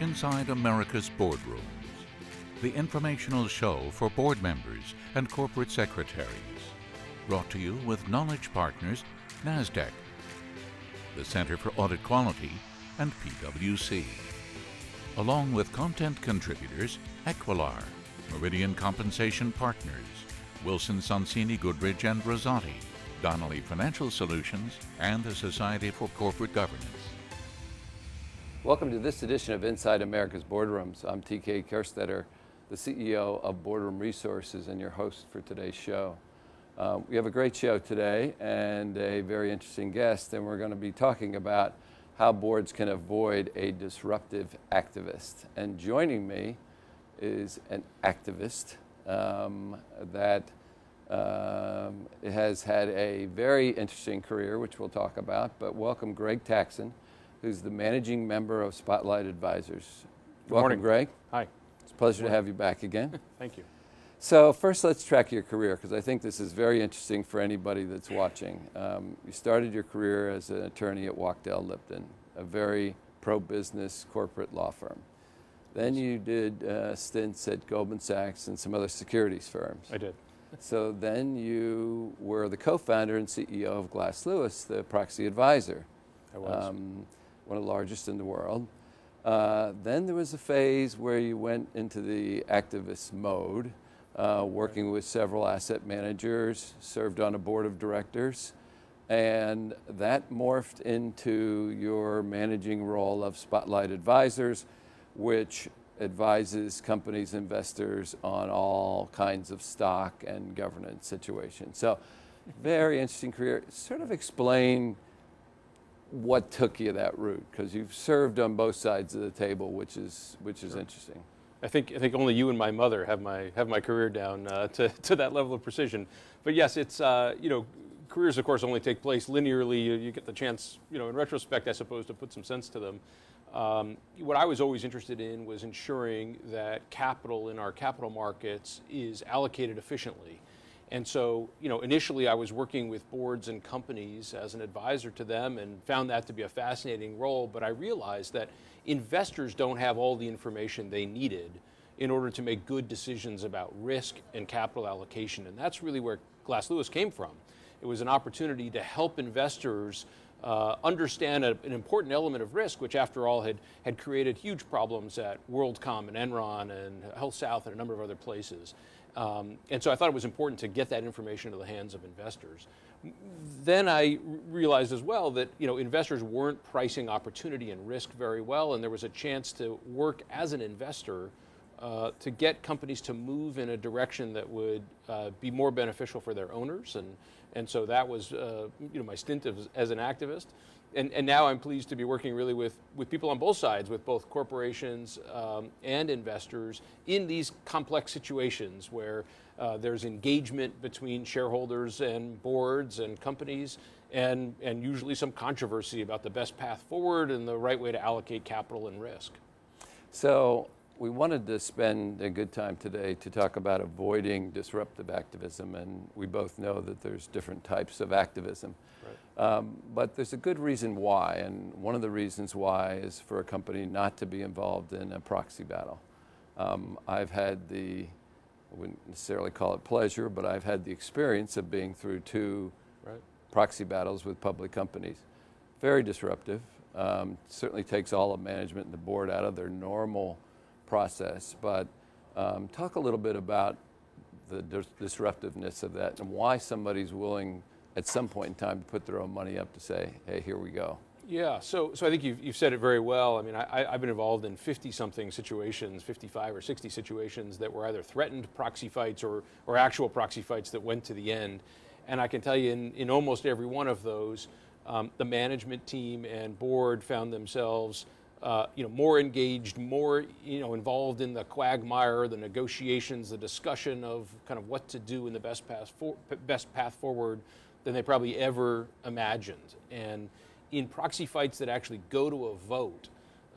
inside America's boardrooms. The informational show for board members and corporate secretaries. Brought to you with Knowledge Partners, NASDAQ, the Center for Audit Quality, and PwC. Along with content contributors, Equilar, Meridian Compensation Partners, Wilson Sonsini Goodrich and Rosati, Donnelly Financial Solutions, and the Society for Corporate Governance. Welcome to this edition of Inside America's Boardrooms. I'm TK Kerstetter, the CEO of Boardroom Resources and your host for today's show. We have a great show today and a very interesting guest, and we're going to be talking about how boards can avoid a disruptive activist. And joining me is an activist that has had a very interesting career, which we'll talk about, but welcome Greg Taxin, who's the managing member of Spotlight Advisors. Welcome, Greg. Hi. It's a pleasure to have you back again. Thank you. So first, let's track your career, because I think this is very interesting for anybody that's watching. You started your career as an attorney at Wachtell Lipton, a very pro-business corporate law firm. Then you did stints at Goldman Sachs and some other securities firms. I did. So then you were the co-founder and CEO of Glass Lewis, the proxy advisor. I was. One of the largest in the world. Then there was a phase where you went into the activist mode, working with several asset managers, served on a board of directors, and that morphed into your managing role of Spotlight Advisors, which advises companies, investors on all kinds of stock and governance situations. So very interesting career. Sort of explain what took you that route, because you've served on both sides of the table, which is interesting. I think only you and my mother have my career down to that level of precision. But yes, it's careers of course only take place linearly. You get the chance, in retrospect, I suppose, to put some sense to them. What I was always interested in was ensuring that capital in our capital markets is allocated efficiently. And so, initially I was working with boards and companies as an advisor to them and found that to be a fascinating role, but I realized that investors don't have all the information they needed in order to make good decisions about risk and capital allocation. And that's really where Glass Lewis came from. It was an opportunity to help investors understand an important element of risk, which after all had created huge problems at WorldCom and Enron and HealthSouth and a number of other places. And so I thought it was important to get that information into the hands of investors. Then I realized as well that investors weren't pricing opportunity and risk very well, and there was a chance to work as an investor to get companies to move in a direction that would be more beneficial for their owners. And so that was my stint as an activist. And now I'm pleased to be working really with people on both sides, with both corporations and investors in these complex situations where there's engagement between shareholders and boards and companies and usually some controversy about the best path forward and the right way to allocate capital and risk. So we wanted to spend a good time today to talk about avoiding disruptive activism, and we both know that there's different types of activism. Right. But there's a good reason why, and one of the reasons why is for a company not to be involved in a proxy battle. I've had the, I wouldn't necessarily call it pleasure, but I've had the experience of being through two proxy battles with public companies. Very disruptive, certainly takes all of management and the board out of their normal process, but talk a little bit about the disruptiveness of that and why somebody's willing at some point in time to put their own money up to say, hey, here we go. Yeah, so I think you've said it very well. I mean, I've been involved in 50-something situations, 55 or 60 situations that were either threatened proxy fights or actual proxy fights that went to the end. And I can tell you in almost every one of those, the management team and board found themselves more engaged, more involved in the quagmire, the negotiations, the discussion of kind of what to do in the best path forward than they probably ever imagined. And in proxy fights that actually go to a vote,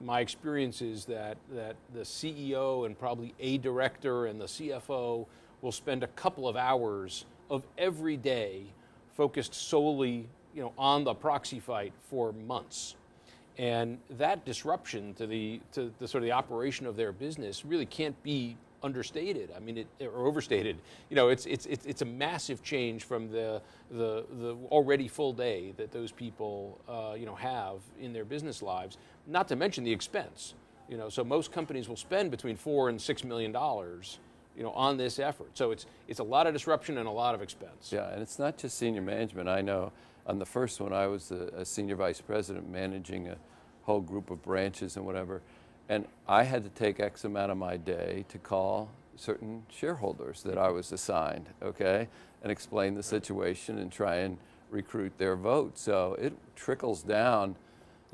my experience is that the CEO and probably a director and the CFO will spend a couple of hours of every day focused solely on the proxy fight for months. And that disruption to the sort of the operation of their business really can't be understated. I mean, or overstated. You know, it's a massive change from the already full day that those people you know, have in their business lives. Not to mention the expense. You know, so most companies will spend between $4 and $6 million. You know, on this effort. So it's a lot of disruption and a lot of expense. Yeah, and it's not just senior management. I know on the first one, I was a senior vice president managing a whole group of branches and whatever, and I had to take X amount of my day to call certain shareholders that I was assigned, okay, and explain the situation and try and recruit their vote. So it trickles down.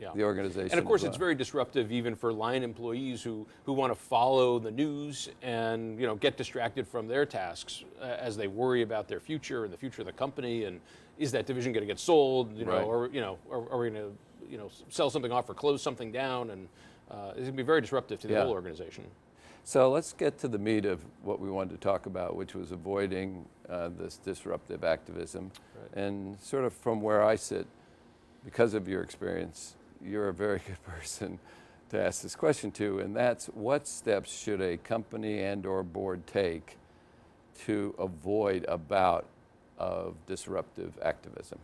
Yeah. The organization. And of course, well, it's very disruptive even for line employees who want to follow the news and, you know, get distracted from their tasks as they worry about their future and the future of the company, and is that division going to get sold, you know, right. Or, you know, are we going to, you know, sell something off or close something down, and it's going to be very disruptive to the yeah. whole organization. So let's get to the meat of what we wanted to talk about, which was avoiding this disruptive activism. Right. And sort of from where I sit, because of your experience, you're a very good person to ask this question to, and that's what steps should a company and or board take to avoid a bout of disruptive activism?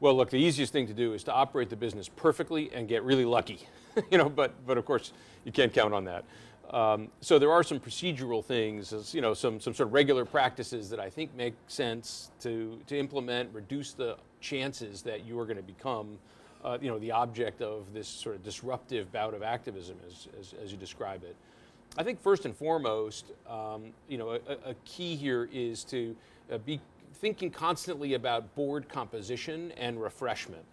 Well, look, the easiest thing to do is to operate the business perfectly and get really lucky, you know, but of course you can't count on that. So there are some procedural things, you know, some sort of regular practices that I think make sense to implement, reduce the chances that you are going to become you know, the object of this sort of disruptive bout of activism as you describe it. I think first and foremost, you know, a key here is to be thinking constantly about board composition and refreshment.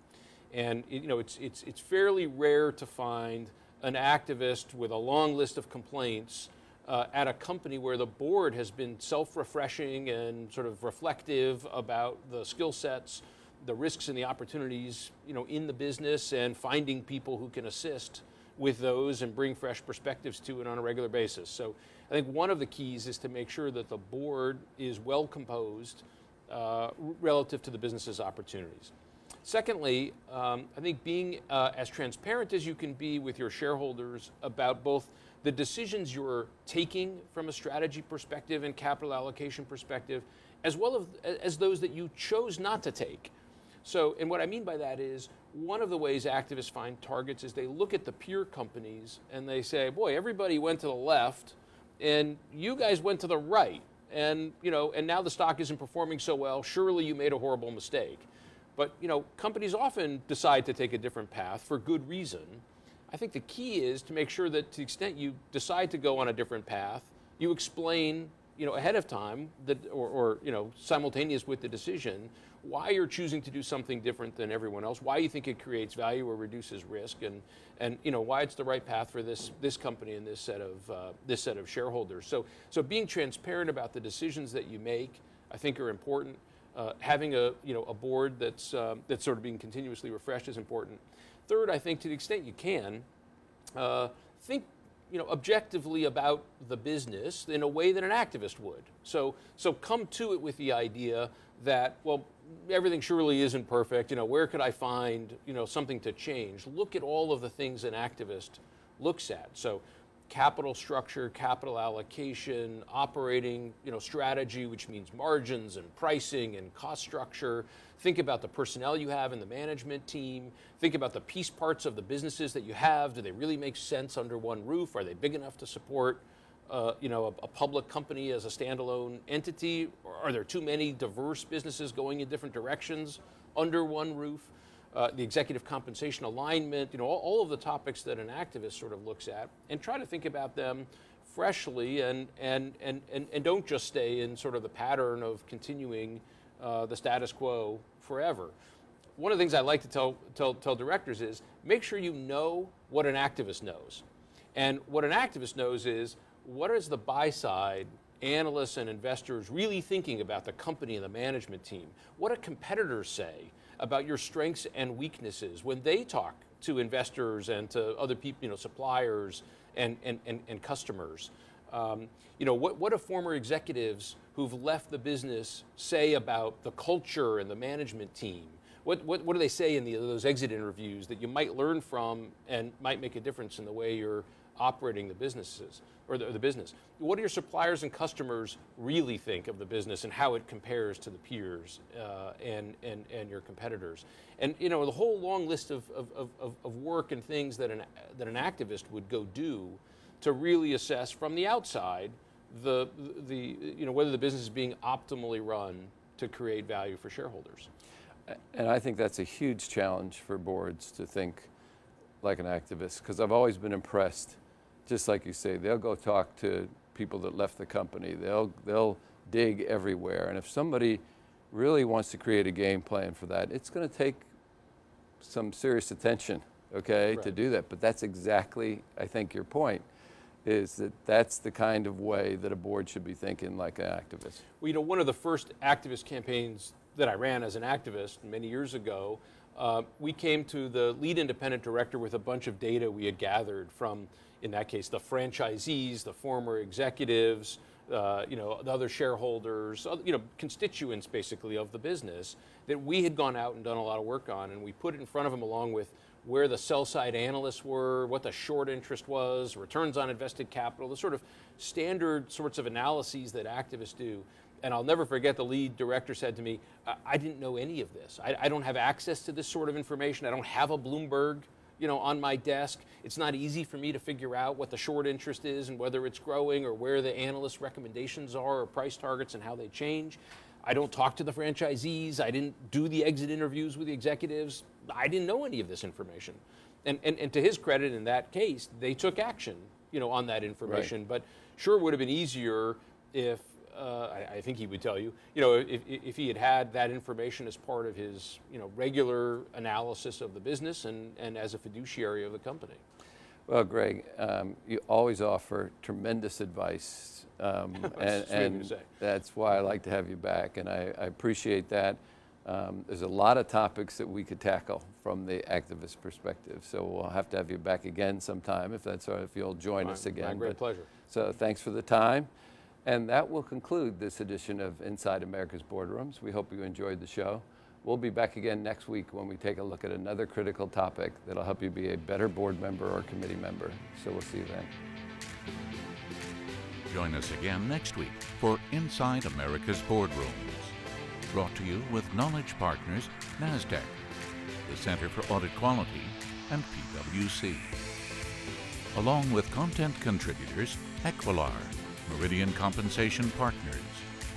And, you know, it's fairly rare to find an activist with a long list of complaints at a company where the board has been self-refreshing and sort of reflective about the skill sets, the risks and the opportunities, you know, in the business, and finding people who can assist with those and bring fresh perspectives to it on a regular basis. So I think one of the keys is to make sure that the board is well composed relative to the business's opportunities. Secondly, I think being as transparent as you can be with your shareholders about both the decisions you're taking from a strategy perspective and capital allocation perspective, as well as those that you chose not to take. So, and what I mean by that is, one of the ways activists find targets is they look at the peer companies and they say, boy, everybody went to the left and you guys went to the right, and, you know, and now the stock isn't performing so well, surely you made a horrible mistake. But, you know, companies often decide to take a different path for good reason. I think the key is to make sure that to the extent you decide to go on a different path, you explain, you know, ahead of time, that, or you know, simultaneous with the decision, why you're choosing to do something different than everyone else, why you think it creates value or reduces risk, and you know, why it's the right path for this company and this set of shareholders. So being transparent about the decisions that you make, I think, are important. Having a, you know, a board that's sort of being continuously refreshed is important. Third, I think to the extent you can, think, you know, objectively about the business in a way that an activist would. So come to it with the idea that, well, everything surely isn't perfect. You know, where could I find, you know, something to change? Look at all of the things an activist looks at. So capital structure, capital allocation, operating, you know, strategy, which means margins and pricing and cost structure. Think about the personnel you have in the management team. Think about the piece parts of the businesses that you have. Do they really make sense under one roof? Are they big enough to support, you know, a public company as a standalone entity? Or are there too many diverse businesses going in different directions under one roof? The executive compensation alignment, you know, all of the topics that an activist sort of looks at, and try to think about them freshly, and don't just stay in sort of the pattern of continuing the status quo forever. One of the things I like to tell directors is, make sure you know what an activist knows. And what an activist knows is, what is the buy side, analysts and investors really thinking about the company and the management team? What do competitors say about your strengths and weaknesses when they talk to investors and to other people, you know, suppliers and customers? You know, what do former executives who've left the business say about the culture and the management team? What do they say in those exit interviews that you might learn from and might make a difference in the way you're operating the businesses or the business? What do your suppliers and customers really think of the business and how it compares to the peers and your competitors? And you know, the whole long list of work and things that an activist would go do to really assess from the outside the you know, whether the business is being optimally run to create value for shareholders. And I think that's a huge challenge for boards to think like an activist, because I've always been impressed, just like you say, they'll go talk to people that left the company, they'll dig everywhere, and if somebody really wants to create a game plan for that, it's going to take some serious attention, okay, right, to do that. But that's exactly, I think, your point, is that that's the kind of way that a board should be thinking like an activist. Well, you know, one of the first activist campaigns that I ran as an activist many years ago, we came to the lead independent director with a bunch of data we had gathered from, in that case, the franchisees, the former executives, you know, the other shareholders, you know, constituents basically of the business that we had gone out and done a lot of work on, and we put it in front of them along with where the sell side analysts were, what the short interest was, returns on invested capital, the sort of standard sorts of analyses that activists do. And I'll never forget, the lead director said to me, I didn't know any of this. I don't have access to this sort of information. I don't have a Bloomberg, you know, on my desk. It's not easy for me to figure out what the short interest is and whether it's growing or where the analyst recommendations are or price targets and how they change. I don't talk to the franchisees. I didn't do the exit interviews with the executives. I didn't know any of this information. And to his credit, in that case, they took action, you know, on that information. Right. But sure would have been easier if, I think he would tell you, you know, if he had had that information as part of his, you know, regular analysis of the business and as a fiduciary of the company. Well, Greg, you always offer tremendous advice, and that's why I like to have you back, and I appreciate that. There's a lot of topics that we could tackle from the activist perspective, so we'll have to have you back again sometime if that's all, if you'll join us again. My great pleasure. So thanks for the time. And that will conclude this edition of Inside America's Boardrooms. We hope you enjoyed the show. We'll be back again next week when we take a look at another critical topic that'll help you be a better board member or committee member. So we'll see you then. Join us again next week for Inside America's Boardrooms, brought to you with Knowledge Partners, NASDAQ, the Center for Audit Quality, and PwC, along with content contributors Equilar, Meridian Compensation Partners,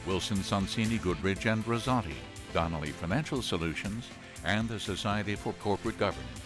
Wilson Sonsini Goodrich and Rosati, Donnelly Financial Solutions, and the Society for Corporate Governance.